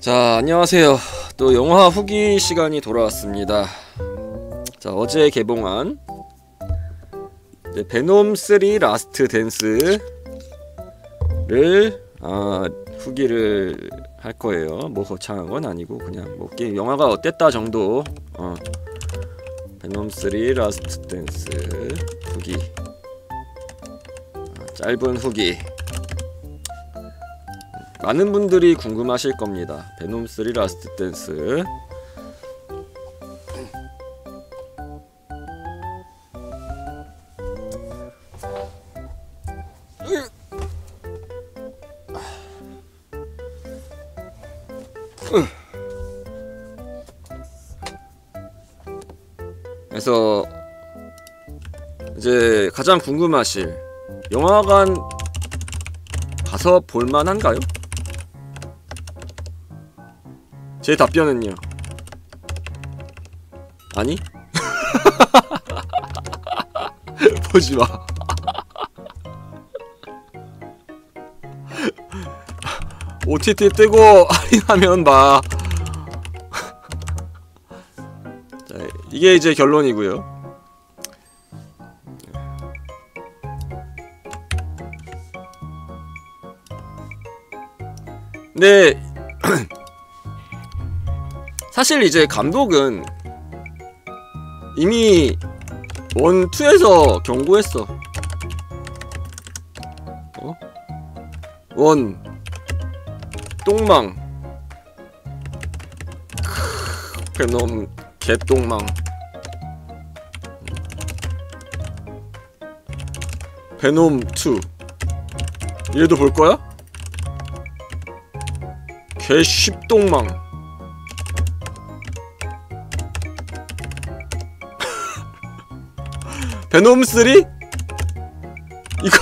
자, 안녕하세요. 또 영화 후기 시간이 돌아왔습니다. 자, 어제 개봉한 베놈3 라스트댄스를 후기를 할 거예요. 뭐 거창한 건 아니고 그냥 뭐 게임 영화가 어땠다 정도. 베놈3 라스트댄스 후기. 짧은 후기. 많은 분들이 궁금하실 겁니다. 베놈3 라스트댄스. 그래서 이제 가장 궁금하실, 영화관 가서 볼만한가요? 제 답변은요, 아니? 보지마. OTT 뜨고 할인하면 봐. 자, 이게 이제 결론이고요. 네. 사실 이제 감독은 이미 1, 2에서 경고했어. 어? 1 똥망, 베놈 개똥망, 베놈2 얘도 볼거야? 개씹똥망. 베놈3? 이거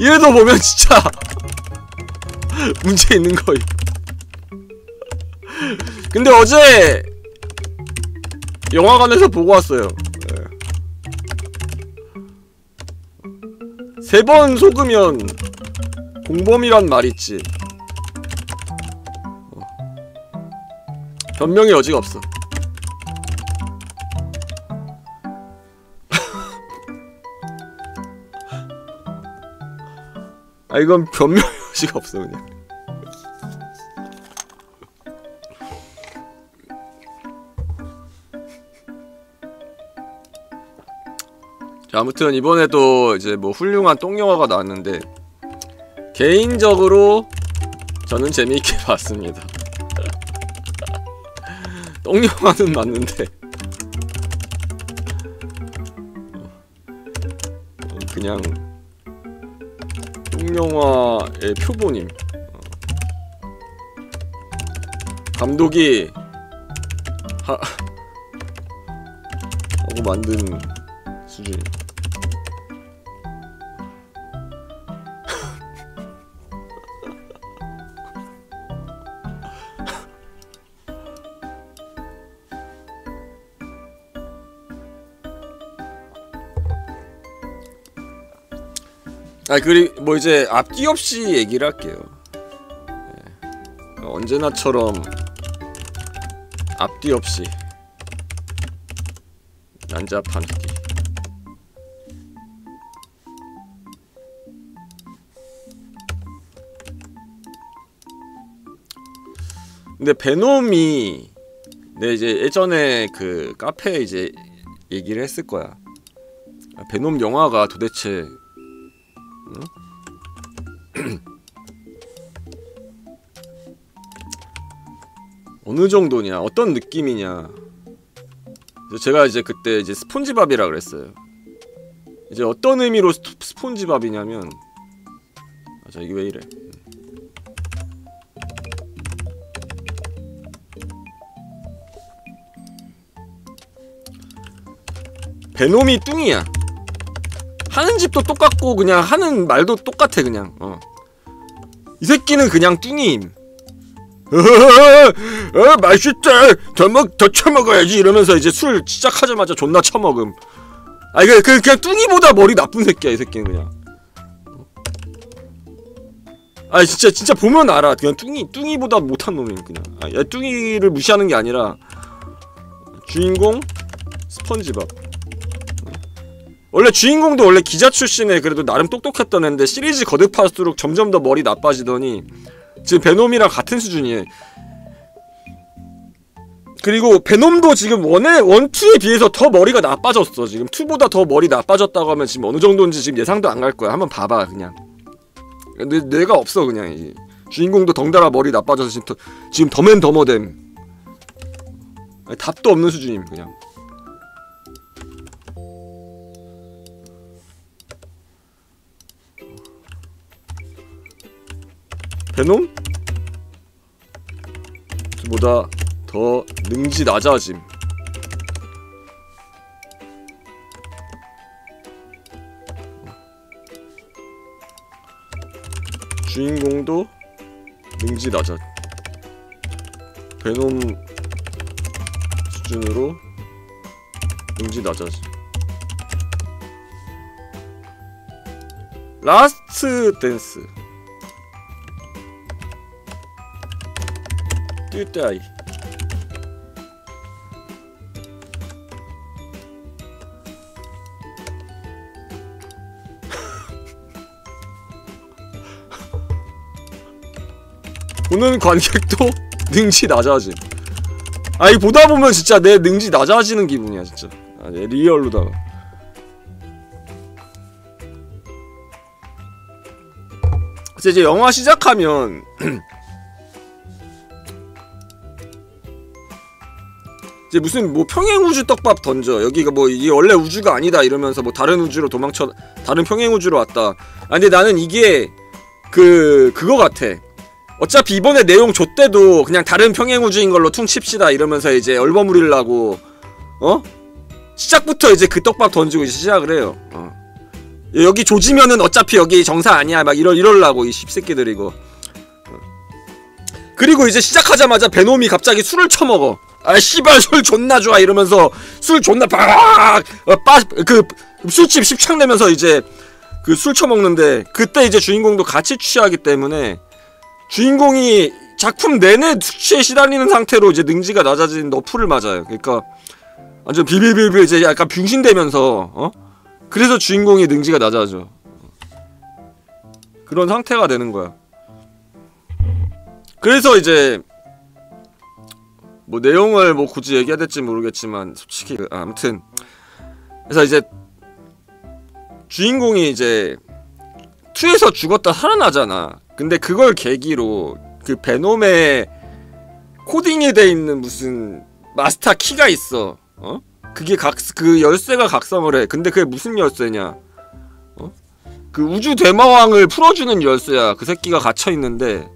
얘도 보면 진짜 문제 있는 거임. 근데 어제 영화관에서 보고 왔어요. 네. 3번 속으면 공범이란 말 있지. 변명의 여지가 없어. 아, 이건 변명의 여지가 없어 그냥. 자, 아무튼 이번에도 이제 뭐 훌륭한 똥영화가 나왔는데 개인적으로 저는 재미있게 봤습니다. 똥영화는 맞는데 그냥 똥영화의 표본임. 감독이 하고 만든 수준. 아, 그리고 뭐 이제 앞뒤 없이 얘기를 할게요. 네. 언제나처럼 앞뒤 없이 난잡한 후기. 근데 베놈이, 네, 이제 예전에 그 카페에 이제 얘기를 했을 거야. 베놈 영화가 도대체 어느 정도냐, 어떤 느낌이냐. 제가 이제 그때 이제 스폰지밥이라 그랬어요. 이제 어떤 의미로 스폰지밥이냐면, 아, 자, 이게 왜 이래? 베놈이 뚱이야. 하는 집도 똑같고 그냥 하는 말도 똑같아 그냥. 이 새끼는 그냥 뚱이임. 맛있다. 더 처먹어야지 이러면서 이제 술 시작하자마자 존나 처먹음. 아, 이거 그냥 뚱이보다 머리 나쁜 새끼야 이 새끼는 그냥. 아 진짜 보면 알아. 그냥 뚱이보다 못한 놈이야 그냥. 아, 야, 뚱이를 무시하는 게 아니라 주인공 스폰지밥. 원래 주인공도 원래 기자 출신에 그래도 나름 똑똑했던 애인데 시리즈 거듭할수록 점점 더 머리 나빠지더니 지금 베놈이랑 같은 수준이에요. 그리고 베놈도 지금 원투에 비해서 더 머리가 나빠졌어. 지금 2보다 더 머리 나빠졌다고 하면 지금 어느 정도인지 지금 예상도 안 갈 거야. 한번 봐봐 그냥. 뇌가 없어 그냥. 이 주인공도 덩달아 머리 나빠져서 지금 더맨더머댐. 답도 없는 수준임 그냥. 베놈? 보다 더 능지 낮아짐. 주인공도 능지 낮아. 베놈 수준으로 능지 낮아짐. 라스트 댄스. 뚜따이. 보는 관객도 능지 낮아짐. 아, 이 보다 보면 진짜 내 능지 낮아지는 기분이야 진짜. 아, 내 리얼로다가. 이제 영화 시작하면. 이제 무슨 뭐 평행우주 떡밥 던져. 여기가 뭐 이게 원래 우주가 아니다 이러면서 뭐 다른 우주로 도망쳐 다른 평행우주로 왔다. 아 근데 나는 이게 그거 같아. 어차피 이번에 내용 줬대도 그냥 다른 평행우주인 걸로 퉁칩시다 이러면서 이제 얼버무리려고 어? 시작부터 이제 그 떡밥 던지고 이제 시작을 해요. 어. 여기 조지면은 어차피 여기 정사 아니야 막 이럴라고 이 씹새끼들 이거. 그리고 이제 시작하자마자 베놈이 갑자기 술을 처먹어. 아 씨발 술 존나 좋아 이러면서 술 존나 빡그 술집 십창 내면서 이제 그 술 처먹는데 그때 이제 주인공도 같이 취하기 때문에 주인공이 작품 내내 숙취에 시달리는 상태로 이제 능지가 낮아진 너프를 맞아요. 그러니까 완전 비빌비빌 이제 약간 병신되면서 어? 그래서 주인공이 능지가 낮아져. 그런 상태가 되는 거야. 그래서 이제 뭐 내용을 뭐 굳이 얘기해야 될지 모르겠지만 솔직히 아무튼 그래서 이제 주인공이 이제 2에서 죽었다 살아나잖아. 근데 그걸 계기로 그 베놈의 코딩이 돼 있는 무슨 마스터 키가 있어. 어? 그게 그 열쇠가 각성을 해. 근데 그게 무슨 열쇠냐? 어? 그 우주 대마왕을 풀어주는 열쇠야. 그 새끼가 갇혀 있는데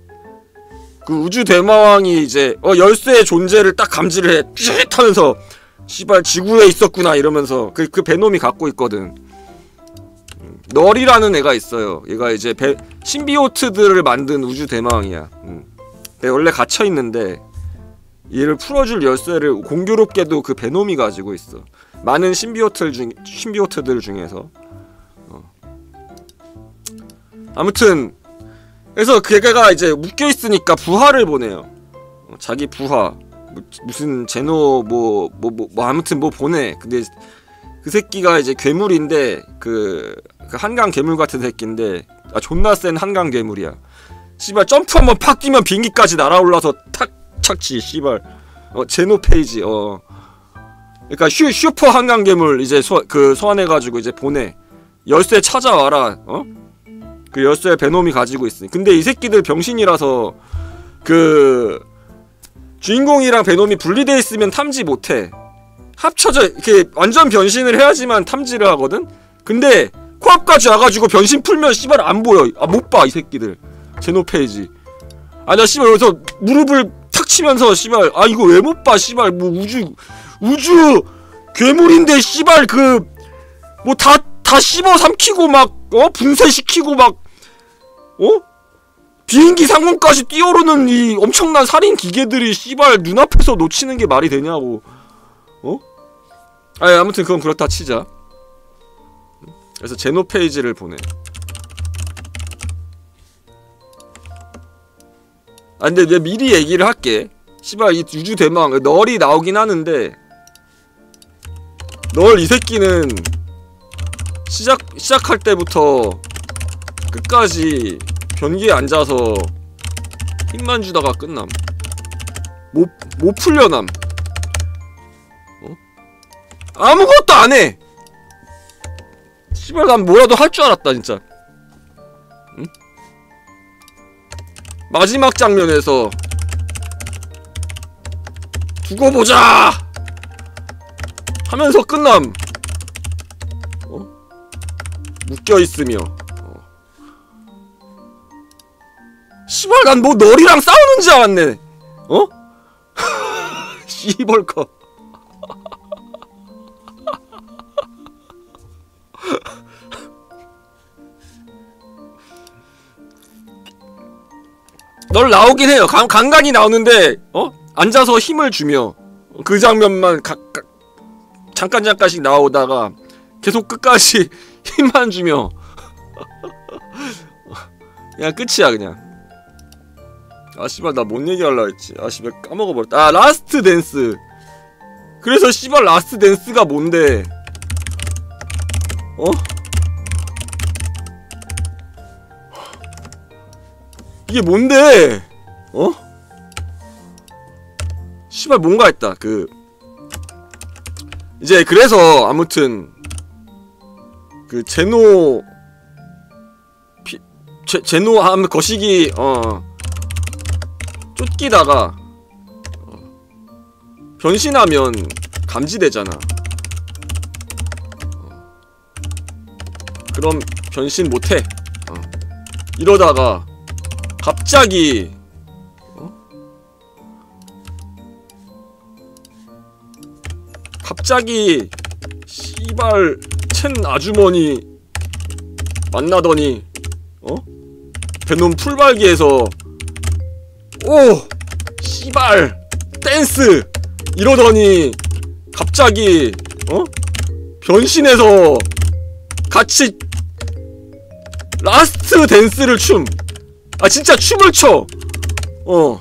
그 우주 대마왕이 이제 열쇠의 존재를 딱 감지를 해. 쉿 하면서 씨발 지구에 있었구나 이러면서 그 베놈이 갖고 있거든. 널이라는 애가 있어요. 얘가 이제 신비오트들을 만든 우주 대마왕이야. 근데 원래 갇혀 있는데 얘를 풀어줄 열쇠를 공교롭게도 그 베놈이 가지고 있어. 많은 신비오트들 중에서. 아무튼 그래서 걔가 이제 묶여있으니까 부하를 보내요. 자기 부하 무슨 제노 아무튼 뭐 보내. 근데 그 새끼가 이제 괴물인데 그 한강 괴물 같은 새끼인데 아 존나 센 한강 괴물이야. 씨발 점프 한번 팍 뛰면 비행기까지 날아올라서 탁 착지 씨발. 제노페이지. 그러니까 슈퍼 한강 괴물 이제 소환해가지고 이제 보내. 열쇠 찾아와라. 어? 그 열쇠 베놈이 가지고 있으니. 근데 이 새끼들 병신이라서 그 주인공이랑 베놈이 분리돼 있으면 탐지 못해. 합쳐져 이렇게 완전 변신을 해야지만 탐지를 하거든. 근데 코앞까지 와가지고 변신 풀면 씨발 안 보여. 아 못 봐 이 새끼들. 제노페이지. 아 나 씨발 여기서 무릎을 탁 치면서 씨발 아 이거 왜 못 봐 씨발 뭐 우주 괴물인데 씨발 그 뭐 다 씹어 삼키고 막 분쇄시키고 막 비행기 상공까지 뛰어오르는 이 엄청난 살인 기계들이 씨발 눈앞에서 놓치는 게 말이 되냐고. 아 아무튼 그건 그렇다 치자. 그래서 제노페이지를 보내. 아 근데 내가 미리 얘기를 할게. 씨발 이 유주대망 널이 나오긴 하는데 널 이 새끼는 시작할 때부터 끝까지 변기에 앉아서 힘만 주다가 끝남. 못 풀려남. 어? 아무것도 안 해. 씨발 난 뭐라도 할 줄 알았다 진짜. 응? 마지막 장면에서 두고 보자 하면서 끝남. 어? 묶여있으며. 씨발 난 뭐 너리랑 싸우는 줄 알았네. 어? 씨벌컷. 널 나오긴 해요. 간간히 나오는데 어? 앉아서 힘을 주며 그 장면만 잠깐씩 나오다가 계속 끝까지 힘만 주며 그냥 끝이야 그냥. 아 씨발 나 뭔 얘기하려고 했지. 아 씨발 까먹어버렸다. 아 라스트 댄스. 그래서 씨발 라스트 댄스가 뭔데. 어? 이게 뭔데? 어? 씨발 뭔가 했다. 그 이제 그래서 아무튼 그 제노함 거시기 쫓기다가 변신하면 감지되잖아. 그럼 변신 못해. 이러다가 갑자기 어? 갑자기 씨발 첸 아주머니 만나더니 어? 베놈 풀발기에서 오! 씨발! 댄스! 이러더니 갑자기 어? 변신해서 같이 라스트 댄스를 춤! 아 진짜 춤을 춰! 어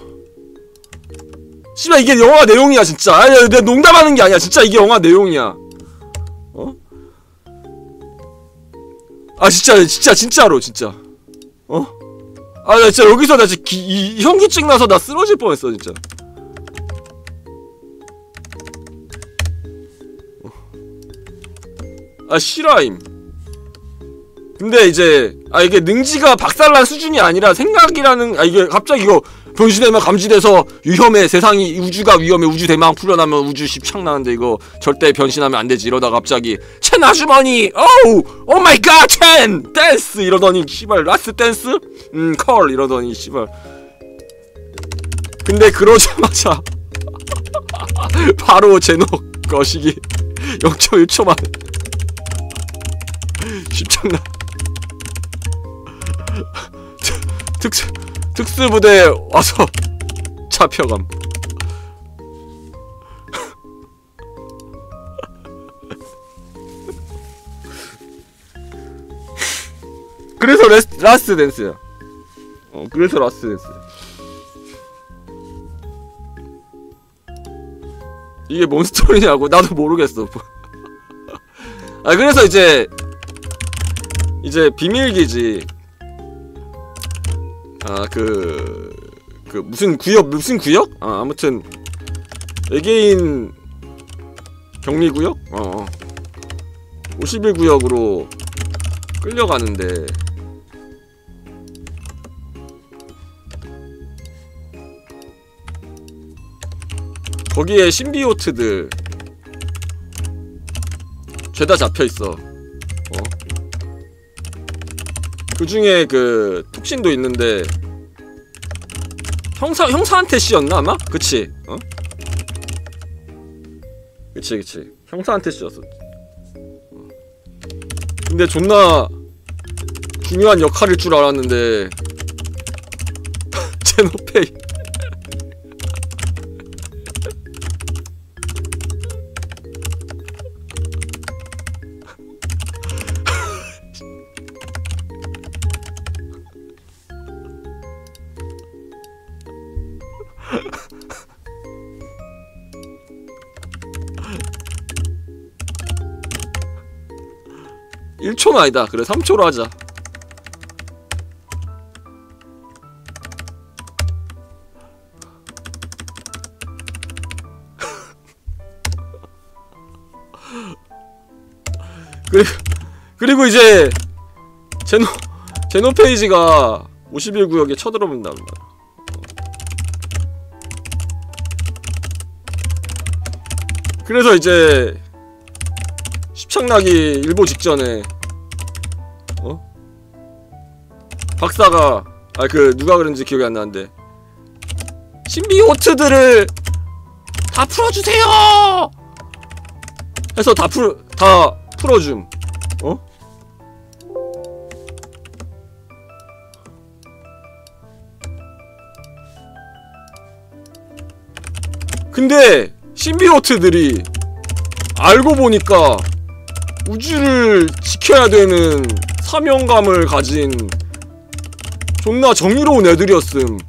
씨발 이게 영화 내용이야 진짜. 아니 내가 농담하는 게 아니야 진짜 이게 영화 내용이야. 어? 아 진짜로 진짜. 어? 아 나 진짜 여기서 나 진짜 현기증 나서 나 쓰러질 뻔했어 진짜. 아 실화임. 근데 이제 아 이게 능지가 박살난 수준이 아니라 생각이라는. 아 이게 갑자기 이거 변신되면 감지돼서 위험해. 세상이 우주가 위험해. 우주 대망 풀려나면 우주 십창 나는데 이거 절대 변신하면 안 되지. 이러다가 갑자기 첸 아주머니 오우 오 마이 갓 첸 댄스 이러더니 씨발 라스트 댄스 컬 이러더니 씨발. 근데 그러자마자 바로 제노 거시기 0.1초 만에 십창 나. 특수부대에 와서 잡혀감. 그래서 라스트 댄스야. 어, 그래서 라스트 댄스. 이게 뭔 스토리냐고 나도 모르겠어. 아 그래서 이제 비밀기지. 아, 무슨 구역? 아, 아무튼 외계인 격리구역? 51구역으로 끌려가는데 거기에 신비오트들 죄다 잡혀있어. 그 중에 그 톡신도 있는데 형사한테 씌였나 아마? 그치? 어? 그치 형사한테 씌였어. 근데 존나 중요한 역할일 줄 알았는데 제노페이 1초는 아니다. 그래 3초로 하자. 그리고 이제 제노페이지가 51구역에 쳐들어본답니다. 그래서 이제 십창나기 일보 직전에 박사가 누가 그런지 기억이 안 나는데 신비호트들을 다 풀어주세요! 해서 다 풀어줌. 어? 근데 신비호트들이 알고 보니까 우주를 지켜야 되는 사명감을 가진 존나 정의로운 애들이었음.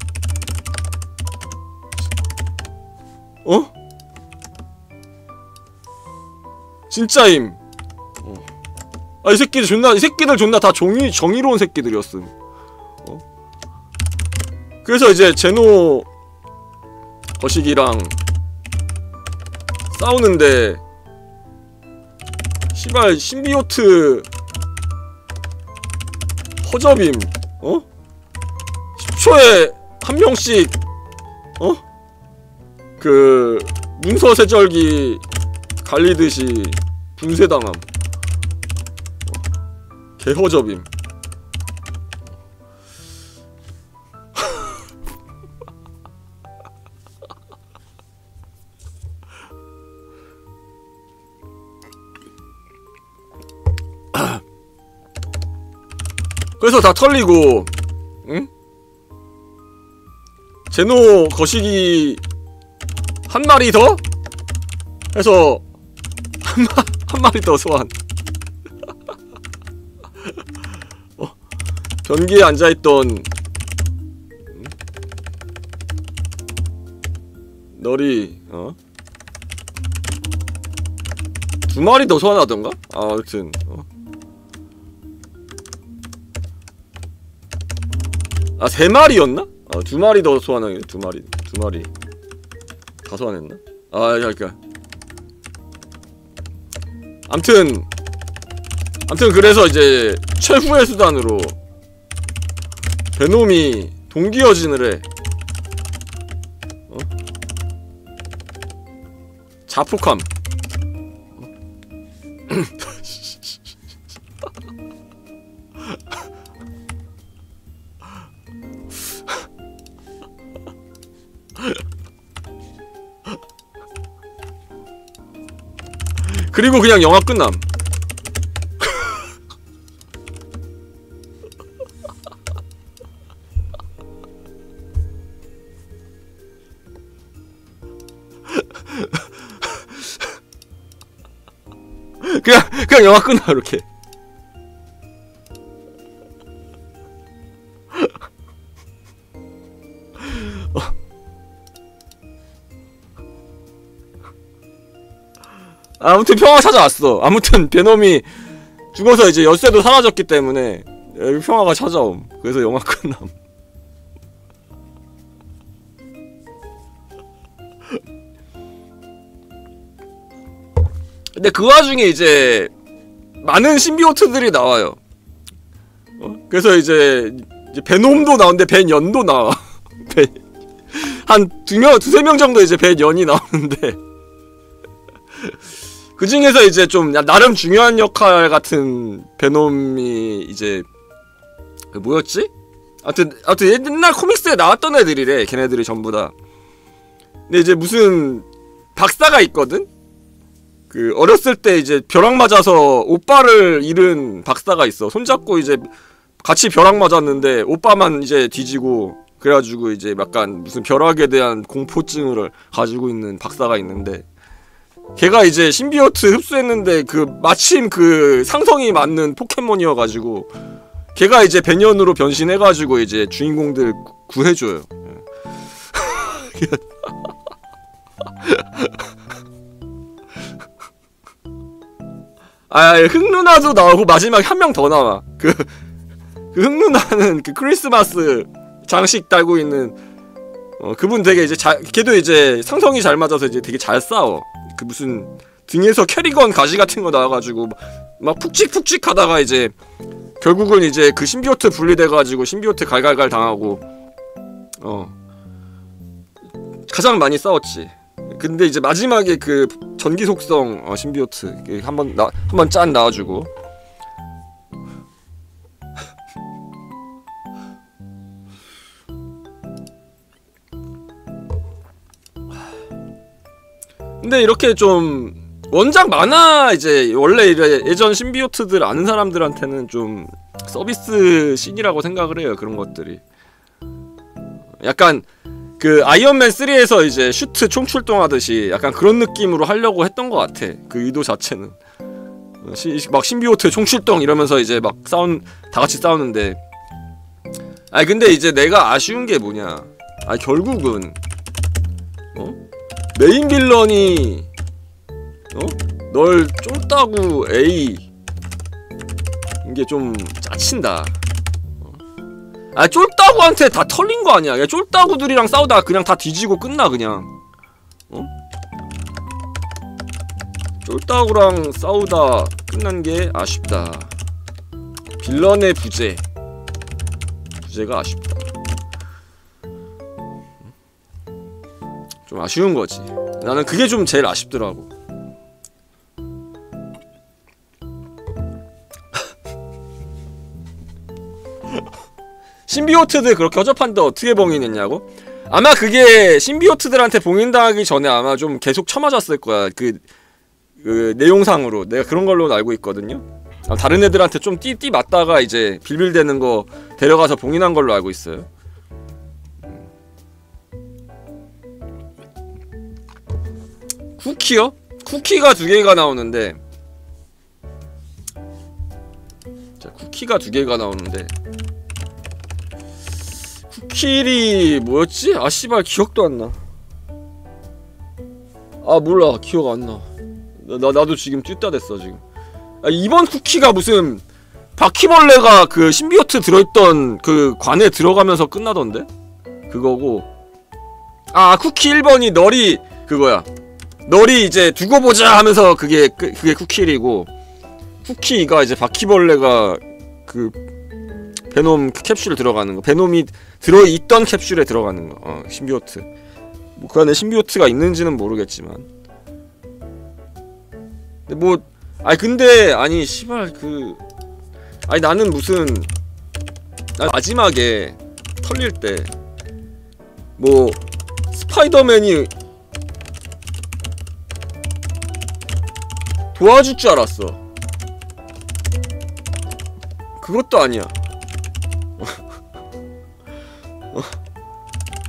어? 진짜임. 아, 이 새끼들 존나 다 정의로운 새끼들이었음. 그래서 이제 제노 거식이랑 싸우는데 씨발 신비호트 허접임. 10초에 한 명씩 그 문서세절기 갈리듯이 분쇄당함. 개허접임. 그래서 다 털리고, 응? 제노 거시기 한 마리 더? 해서 한 마리 더 소환. 변기에 앉아있던 너리, 두 마리 더 소환하던가? 아, 여튼 아, 세 마리였나? 아, 두 마리 더 소환하게. 두 마리 다 소환했나? 아, 그러니까 암튼 그래서 이제 최후의 수단으로 베놈이 동기여진을 해. 자폭함. 그리고 그냥 영화 끝남. 그냥 영화 끝나 이렇게. 아무튼 평화가 찾아왔어. 아무튼 베놈이 죽어서 이제 열쇠도 사라졌기 때문에 평화가 찾아옴. 그래서 영화 끝남. 근데 그 와중에 이제 많은 신비호트들이 나와요. 그래서 이제 베놈도 나오는데 벤연도 나와. 한 두세 명 정도 이제 벤연이 나오는데 그 중에서 이제 좀 나름 중요한 역할 같은 베놈이 이제 그 뭐였지? 아무튼 옛날 코믹스에 나왔던 애들이래. 걔네들이 전부 다. 근데 이제 무슨 박사가 있거든? 그 어렸을 때 이제 벼락 맞아서 오빠를 잃은 박사가 있어. 손잡고 이제 같이 벼락 맞았는데 오빠만 이제 뒤지고 그래가지고 이제 약간 무슨 벼락에 대한 공포증을 가지고 있는 박사가 있는데 걔가 이제 신비호트 흡수했는데 그 마침 그 상성이 맞는 포켓몬이어가지고 걔가 이제 벤연으로 변신해가지고 이제 주인공들 구해줘요. 아, 흑누나도 나오고 마지막에 한 명 더 나와. 그 흑누나는 그 크리스마스 장식 달고 있는 그분 되게 이제 걔도 이제 상성이 잘 맞아서 이제 되게 잘 싸워. 그 무슨 등에서 캐리건 가시 같은 거 나와가지고 막 푹직푹직 하다가 이제 결국은 이제 그 심비오트 분리돼가지고 심비오트 갈갈갈 당하고 가장 많이 싸웠지. 근데 이제 마지막에 그 전기 속성 심비오트 한번 짠 나와주고. 근데 이렇게 좀 원작 만화 이제 원래 예전 심비오트들 아는 사람들한테는 좀 서비스 씬이라고 생각을 해요. 그런 것들이 약간 그 아이언맨 3에서 이제 슈트 총출동하듯이 약간 그런 느낌으로 하려고 했던 것 같아. 그 의도 자체는 막 심비오트 총출동 이러면서 이제 막 다같이 싸우는데, 아니 근데 이제 내가 아쉬운 게 뭐냐, 아니 결국은 메인 빌런이 널 쫄다구 에이 이게 좀 짜친다. 아 쫄따구한테 다 털린 거 아니야. 야 쫄따구들이랑 싸우다가 그냥 다 뒤지고 끝나 그냥. 쫄따구랑 싸우다 끝난 게 아쉽다. 빌런의 부재가 아쉽다. 좀 아쉬운 거지. 나는 그게 좀 제일 아쉽더라고. 심비오트들 그렇게 허접한데 어떻게 봉인했냐고? 아마 그게 심비오트들한테 봉인당하기 전에 아마 좀 계속 쳐맞았을 거야. 그 내용상으로 내가 그런 걸로 알고 있거든요. 다른 애들한테 좀 띠 맞다가 이제 빌빌대는 거 데려가서 봉인한 걸로 알고 있어요. 쿠키요? 쿠키가 두 개가 나오는데, 자 쿠키가 두 개가 나오는데 쿠키리 뭐였지? 아 씨발 기억도 안 나. 아 몰라 기억 안 나. 나도 지금 쭈따 됐어 지금. 아 이번 쿠키가 무슨 바퀴벌레가 그 심비오트 들어있던 그 관에 들어가면서 끝나던데? 그거고, 아 쿠키 1번이 너리 그거야. 너리 이제 두고 보자 하면서 그게 쿠키리고, 쿠키가 이제 바퀴벌레가 그 베놈 캡슐 들어가는 거, 베놈이 들어있던 캡슐에 들어가는 거, 심비오트. 뭐 그 안에 심비오트가 있는지는 모르겠지만. 근데 뭐, 아니 근데 아니 씨발 그, 아니 나는 무슨 마지막에 털릴 때 뭐 스파이더맨이 도와줄 줄 알았어. 그것도 아니야.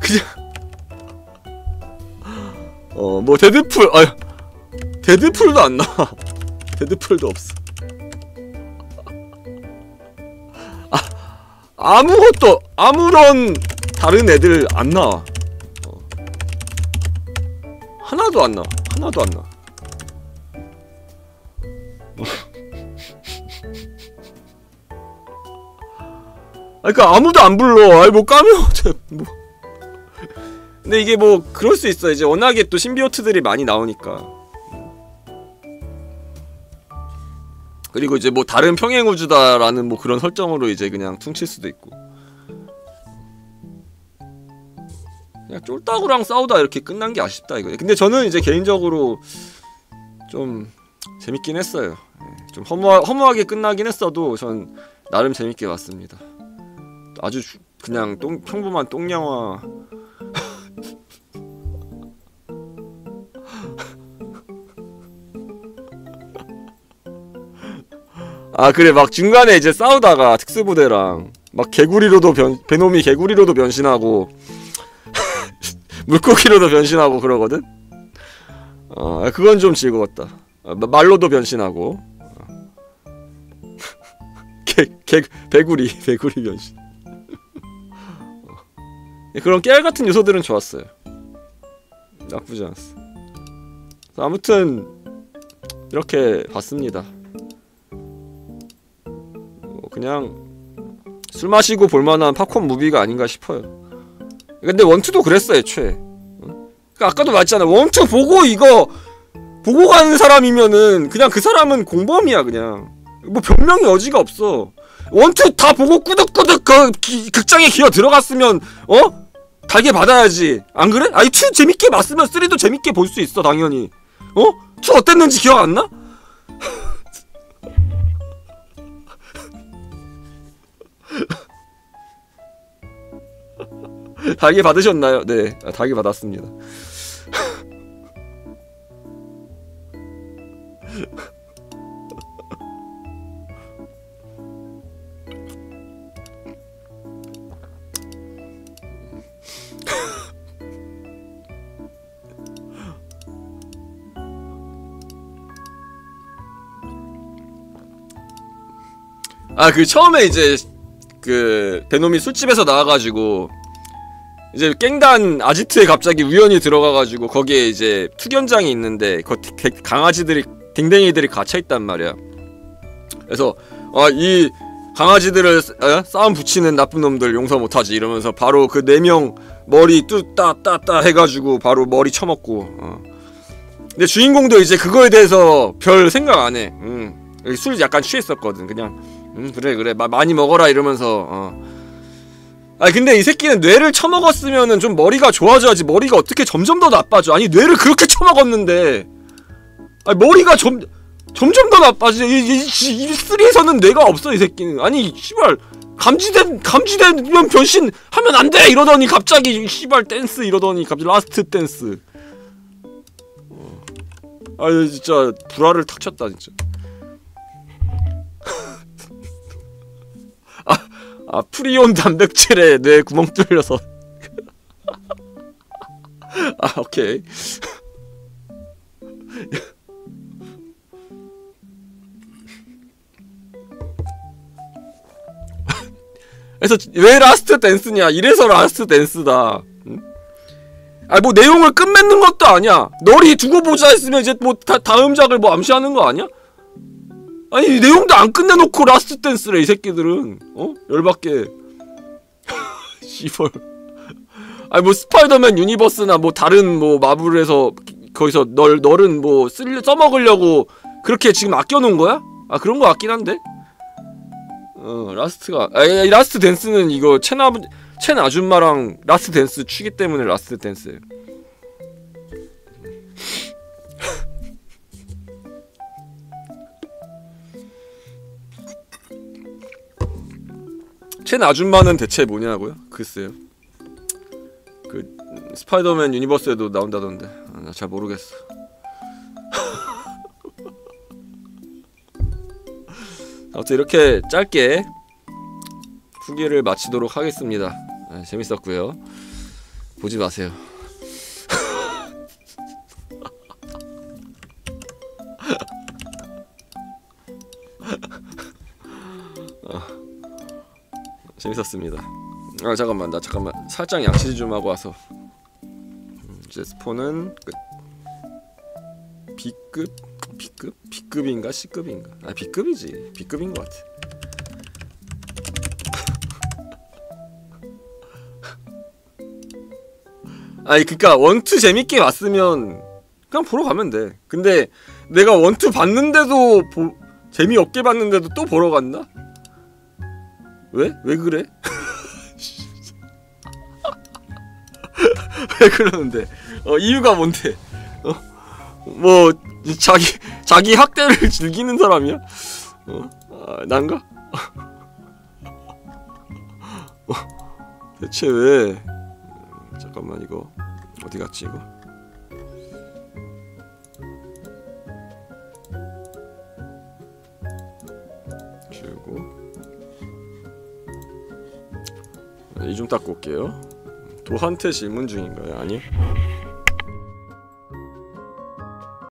그냥 뭐 데드풀, 아 데드풀도 안 나와. 데드풀도 없어. 아 아무것도 아무런 다른 애들 안 나와. 하나도 안 나와. 하나도 안 나와. 아 그니까 아무도 안 불러. 아이 뭐 까면 뭐. 근데 이게 뭐 그럴 수 있어. 이제 워낙에 또 심비오트들이 많이 나오니까. 그리고 이제 뭐 다른 평행우주다라는 뭐 그런 설정으로 이제 그냥 퉁칠 수도 있고. 그냥 쫄따구랑 싸우다 이렇게 끝난 게 아쉽다 이거. 근데 저는 이제 개인적으로 좀 재밌긴 했어요. 좀 허무하게 끝나긴 했어도 전 나름 재밌게 봤습니다. 아주 그냥 평범한 똥냥화. 아 그래 막 중간에 이제 싸우다가 특수부대랑 막 개구리로도 베놈이 개구리로도 변신하고 물고기로도 변신하고 그러거든? 그건 좀 즐거웠다. 말로도 변신하고 배구리 변신. 그런 깨알같은 요소들은 좋았어요. 나쁘지 않았어. 아무튼 이렇게 봤습니다. 그냥 술 마시고 볼만한 팝콘 무비가 아닌가 싶어요. 근데 원투도 그랬어 애초에. 그러니까 아까도 말했잖아, 원투 보고 이거 보고 가는 사람이면은 그냥 그 사람은 공범이야. 그냥 뭐 변명의 여지가 없어. 원투 다 보고 꾸덕꾸덕 그 극장에 기어 들어갔으면 어? 달게 받아야지. 안 그래? 아니 2 재밌게 봤으면 3도 재밌게 볼 수 있어 당연히. 어? 2 어땠는지 기억 안 나? 달게 받으셨나요? 네, 달게 받았습니다. 아, 그 처음에 이제 그 베놈이 술집에서 나와가지고 이제 깽단 아지트에 갑자기 우연히 들어가가지고 거기에 이제 투견장이 있는데 거기 강아지들이 댕댕이들이 갇혀있단 말이야. 그래서 이 강아지들을 싸움 붙이는 나쁜 놈들 용서 못하지 이러면서 바로 그 4명 머리 뚜따따따 해가지고 바로 머리 쳐먹고. 근데 주인공도 이제 그거에 대해서 별 생각 안해. 술 약간 취했었거든. 그냥 그래 많이 먹어라 이러면서. 아니 근데 이 새끼는 뇌를 처먹었으면은 좀 머리가 좋아져야지. 머리가 어떻게 점점 더 나빠져. 아니 뇌를 그렇게 처먹었는데 아니 머리가 점점 더 나빠지. 이 3에서는 뇌가 없어 이 새끼는. 아니 씨발 감지되면 변신하면 안 돼 이러더니 갑자기 씨발 댄스 이러더니 갑자기 라스트 댄스. 아니 진짜 불화를 탁 쳤다 진짜. 아 프리온 단백질에 뇌 구멍 뚫려서. 아 오케이. 그래서 왜 라스트 댄스냐, 이래서 라스트 댄스다. 응? 아 뭐 내용을 끝맺는 것도 아니야. 너리 두고 보자 했으면 이제 뭐 다음작을 뭐 암시하는 거 아니야? 아니 내용도 안 끝내놓고 라스트 댄스래 이 새끼들은. 어? 열받게. 씨발. 아니 뭐 스파이더맨 유니버스나 뭐 다른 뭐 마블에서 거기서 널은 뭐 써먹으려고 그렇게 지금 아껴놓은 거야? 아 그런 거 같긴 한데. 라스트가 아니 라스트 댄스는 이거 첸 아줌마랑 라스트 댄스 추기 때문에 라스트 댄스예요. 첸 아줌마는 대체 뭐냐고요? 글쎄요. 그 스파이더맨 유니버스에도 나온다던데. 아, 나 잘 모르겠어. 아무튼 이렇게 짧게 후기를 마치도록 하겠습니다. 아, 재밌었고요. 보지 마세요. 재밌었습니다. 아 잠깐만 나 잠깐만 살짝 양치질 좀 하고 와서. 이제 스폰은 끝. B급? B급? B급인가 C급인가? 아 B급이지. B급인 것 같아. 아니 그니까 원투 재밌게 봤으면 그냥 보러 가면 돼. 근데 내가 원투 봤는데도 재미없게 봤는데도 또 보러 간다? 왜? 왜 그래? 왜 그러는데? 이유가 뭔데? 뭐 자기 학대를 즐기는 사람이야? 아, 난가? 대체 왜? 잠깐만 이거 어디 갔지 이거? 이 좀 닦고 올게요. 도한테 질문 중인가요? 아니?